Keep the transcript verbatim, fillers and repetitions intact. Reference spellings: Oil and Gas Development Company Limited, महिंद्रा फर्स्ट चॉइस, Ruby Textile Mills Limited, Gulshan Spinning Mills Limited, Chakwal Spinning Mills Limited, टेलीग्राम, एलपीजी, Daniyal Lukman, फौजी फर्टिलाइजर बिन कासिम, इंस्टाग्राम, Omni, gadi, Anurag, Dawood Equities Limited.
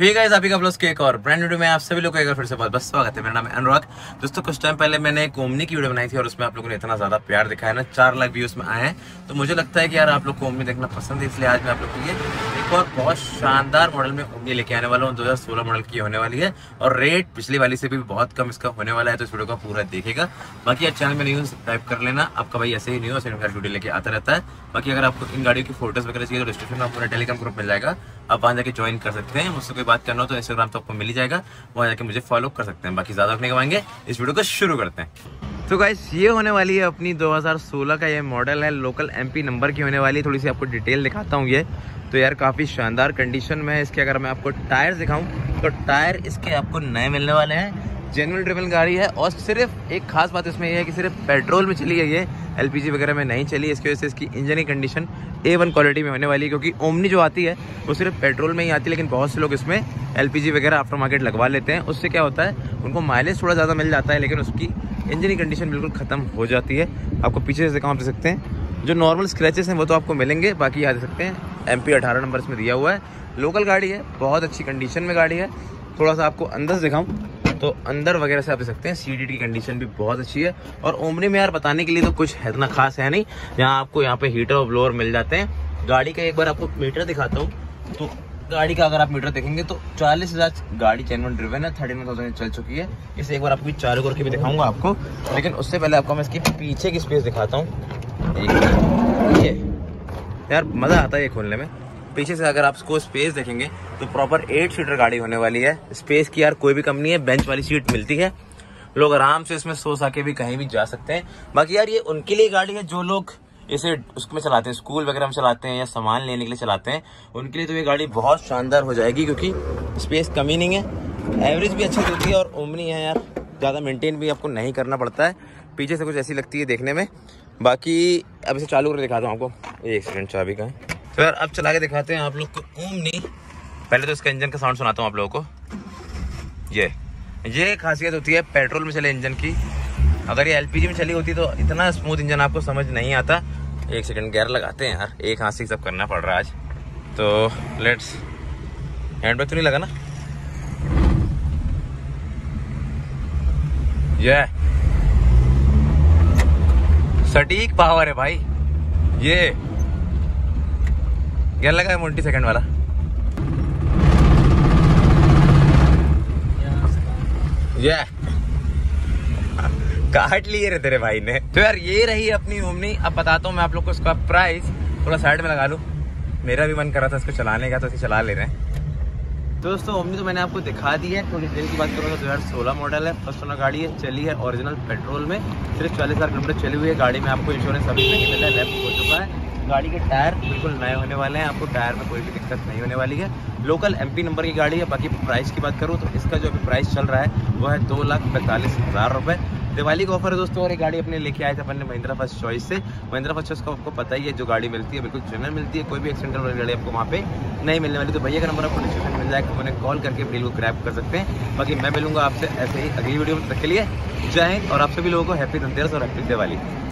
Hey guys, आप का plus के एक और ब्रांड वीडियो में आप सभी लोगों को एक बार फिर से बहुत बहुत स्वागत है। मेरा नाम है अनुराग। दोस्तों, कुछ टाइम पहले मैंने एक ओमनी की वीडियो बनाई थी और उसमें आप लोगों ने इतना ज़्यादा प्यार दिखाया ना, चार लाख व्यूज में आए हैं। तो मुझे लगता है कि यार आप लोग को ओमनी देखना पसंद है, इसलिए आज मैं आप लोग के लिए एक और बहुत शानदार मॉडल में ओमनी लेके आने वाला हूँ। दो हज़ार सोलह मॉडल की होने वाली है और रेट पिछली वाली से भी बहुत कम इसका होने वाला है। तो इस वीडियो का पूरा देखिएगा। बाकी यार चैनल में नहीं हो सब्सक्राइब कर लेना। आपका भाई ऐसे ही नहीं हो वीडियो लेके आता रहता है। बाकी अगर आपको इन गाड़ियों की फोटोज वगैरह चाहिए तो डिस्क्रिप्शन में पूरा टेलीग्राम ग्रुप मिल जाएगा, आप वहाँ जाकर ज्वाइन कर सकते हैं। मुझसे बात करना हो तो इंस्टाग्राम तो आपको मिल ही जाएगा, वहाँ जाके मुझे फॉलो कर सकते हैं। बाकी ज्यादा नहीं कमाएंगे, इस वीडियो को शुरू करते हैं। तो गाइस, ये होने वाली है अपनी दो हज़ार सोलह का ये मॉडल है, लोकल एमपी नंबर की होने वाली है। थोड़ी सी आपको डिटेल दिखाता हूँ। ये तो यार काफ़ी शानदार कंडीशन में है। इसके अगर मैं आपको टायर दिखाऊँ तो टायर इसके आपको नए मिलने वाले हैं। जेन्युइन ड्रिवन गाड़ी है और सिर्फ एक खास बात इसमें यह है कि सिर्फ पेट्रोल में चली है, ये एलपीजी वगैरह में नहीं चली। इसकी वजह से इसकी इंजन की कंडीशन ए वन क्वालिटी में होने वाली है, क्योंकि ओमनी जो आती है वो सिर्फ पेट्रोल में ही आती है, लेकिन बहुत से लोग इसमें एलपीजी वगैरह आफ्टर मार्केट लगवा लेते हैं। उससे क्या होता है, उनको माइलेज थोड़ा ज़्यादा मिल जाता है, लेकिन उसकी इंजन की कंडीशन बिल्कुल ख़त्म हो जाती है। आपको पीछे से काम दे सकते हैं, जो नॉर्मल स्क्रैचेस हैं वो तो आपको मिलेंगे। बाकी यहाँ दे सकते हैं एम पी अठारह नंबर इसमें दिया हुआ है। लोकल गाड़ी है, बहुत अच्छी कंडीशन में गाड़ी है। थोड़ा सा आपको अंदर से दिखाऊँ तो अंदर वगैरह से आप दे सकते हैं, सीट की कंडीशन भी बहुत अच्छी है। और ओमनी में यार बताने के लिए तो कुछ है इतना खास है नहीं। यहाँ आपको यहाँ पर हीटर और ब्लोअर मिल जाते हैं। गाड़ी का एक बार आपको मीटर दिखाता हूँ तो गाड़ी का अगर आप मीटर देखेंगे तो चालीस हज़ार गाड़ी जेन्युइन ड्रिवन है, थर्टी नाइन थाउजेंड चल चुकी है। इसे एक बार आपको चारों ओर की भी दिखाऊंगा आपको, लेकिन उससे पहले आपको मैं इसके पीछे की स्पेस दिखाता हूँ। ये यार मज़ा आता है ये खोलने में। पीछे से अगर आप इसको स्पेस देखेंगे तो प्रॉपर एट सीटर गाड़ी होने वाली है। स्पेस की यार कोई भी कमी नहीं है, बेंच वाली सीट मिलती है, लोग आराम से इसमें सो सके भी कहीं भी जा सकते हैं। बाकी यार ये उनके लिए गाड़ी है जो लोग इसे उसमें चलाते हैं, स्कूल वगैरह में चलाते हैं या सामान लेने के लिए चलाते हैं, उनके लिए तो ये गाड़ी बहुत शानदार हो जाएगी, क्योंकि स्पेस कमी नहीं है, एवरेज भी अच्छी देती है। और ओमनी है यार, ज़्यादा मेंटेन भी आपको नहीं करना पड़ता है। पीछे से कुछ ऐसी लगती है देखने में। बाकी अब इसे चालू करके दिखाता हूँ आपको। ये एक्सीडेंट चाबी का है तो यार अब चला के दिखाते हैं आप लोग को ओमनी। पहले तो इसका इंजन का साउंड सुनाता हूँ आप लोगों को। ये ये खासियत होती है पेट्रोल में चले इंजन की। अगर ये एलपीजी में चली होती तो इतना स्मूथ इंजन आपको समझ नहीं आता। एक सेकंड गियर लगाते हैं यार, एक हाथ से सब करना पड़ रहा है आज तो। लेट्स हैंडब्रेक तो नहीं लगा ना? ये सटीक पावर है भाई। ये गियर लगा है मोटी सेकंड वाला। ये काट लिए रे तेरे भाई ने। तो यार ये रही अपनी ओमनी। अब बताता हूँ मैं आप लोग को इसका प्राइस। थोड़ा साइड में लगा लूँ, मेरा भी मन कर रहा था इसको चलाने का तो इसे चला ले रहे हैं। दोस्तों, ओमनी तो मैंने आपको दिखा दी है। थोड़ी डिटेल की बात करूँगा, दो हज़ार सोलह मॉडल है, फर्स्ट ओनर गाड़ी है, चली है ओरिजिनल पेट्रोल में, सिर्फ चालीस हज़ार किलोमीटर चली हुई है। गाड़ी में आपको इंश्योरेंस अभी नहीं मिला है, लैप्स हो चुका है। गाड़ी के टायर बिल्कुल नए होने वाले हैं, आपको टायर में कोई भी दिक्कत नहीं होने वाली है। लोकल एमपी नंबर की गाड़ी है। बाकी प्राइस की बात करूँ तो इसका जो अभी प्राइस चल रहा है वो है दो लाख पैंतालीस हज़ार रुपये। दिवाली का ऑफर है दोस्तों। और ये गाड़ी अपने लेके आए थे अपने महिंद्रा फर्स्ट चॉइस से। महिंद्रा फर्स्ट चॉइस का आपको पता ही है, जो गाड़ी मिलती है बिल्कुल जेन्युइन मिलती है, कोई भी एक्सीडेंटल वाली गाड़ी आपको वहाँ पे नहीं मिलने वाली। तो भैया का नंबर आपको डिस्क्रिप्शन मिल जाएगा, उन्हें कॉल करके डील को ग्रैब कर सकते हैं। बाकी मैं मिलूंगा आपसे ऐसे ही अगली वीडियो में, तक के लिए जय हिंद। और आप सभी लोगों को हैप्पी धनतेरस और हैप्पी दिवाली।